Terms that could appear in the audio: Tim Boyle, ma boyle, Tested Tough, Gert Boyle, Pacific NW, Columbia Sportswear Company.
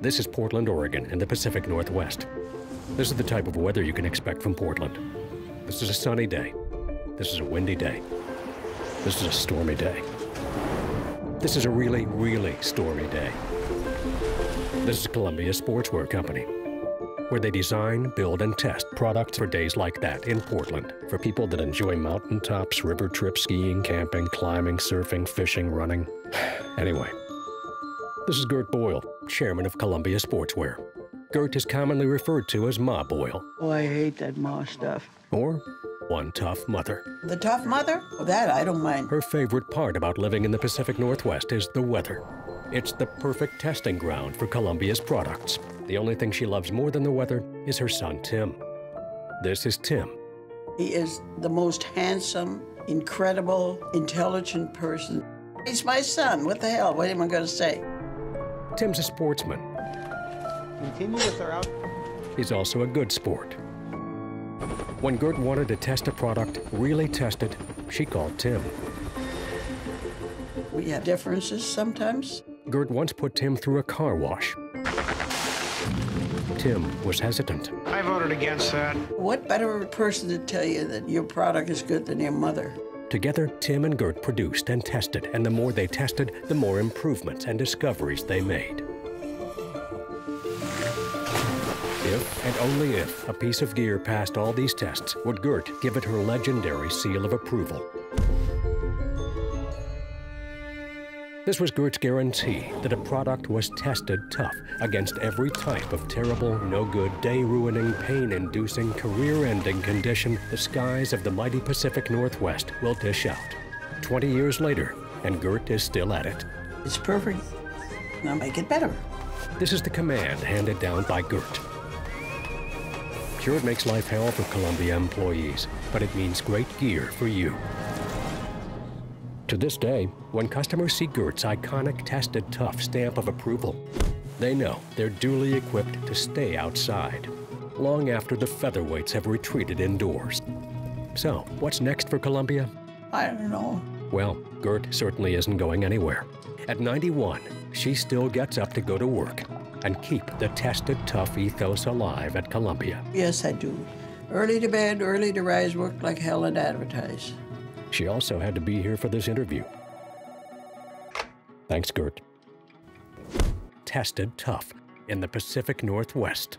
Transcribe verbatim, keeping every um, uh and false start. This is Portland, Oregon, in the Pacific Northwest. This is the type of weather you can expect from Portland. This is a sunny day. This is a windy day. This is a stormy day. This is a really, really stormy day. This is Columbia Sportswear Company, where they design, build, and test products for days like that in Portland for people that enjoy mountaintops, river trips, skiing, camping, climbing, surfing, fishing, running. Anyway, this is Gert Boyle, chairman of Columbia Sportswear. Gert is commonly referred to as Ma Boyle. Oh, I hate that Ma stuff. Or One Tough Mother. The tough mother? Well, that I don't mind. Her favorite part about living in the Pacific Northwest is the weather. It's the perfect testing ground for Columbia's products. The only thing she loves more than the weather is her son, Tim. This is Tim. He is the most handsome, incredible, intelligent person. He's my son. What the hell? What am I going to say? Tim's a sportsman. He's also a good sport. When Gert wanted to test a product, really test it, she called Tim. We have differences sometimes. Gert once put Tim through a car wash. Tim was hesitant. I voted against that. What better person to tell you that your product is good than your mother? Together, Tim and Gert produced and tested, and the more they tested, the more improvements and discoveries they made. If, and only if, a piece of gear passed all these tests, would Gert give it her legendary seal of approval. This was Gert's guarantee that a product was tested tough against every type of terrible, no-good, day-ruining, pain-inducing, career-ending condition the skies of the mighty Pacific Northwest will dish out. Twenty years later, and Gert is still at it. It's perfect. Now make it better. This is the command handed down by Gert. Sure, it makes life hell for Columbia employees, but it means great gear for you. To this day, when customers see Gert's iconic Tested Tough stamp of approval, they know they're duly equipped to stay outside, long after the featherweights have retreated indoors. So, what's next for Columbia? I don't know. Well, Gert certainly isn't going anywhere. At ninety-one, she still gets up to go to work and keep the Tested Tough ethos alive at Columbia. Yes, I do. Early to bed, early to rise, work like hell and advertise. She also had to be here for this interview. Thanks, Gert. Tested Tough in the Pacific Northwest.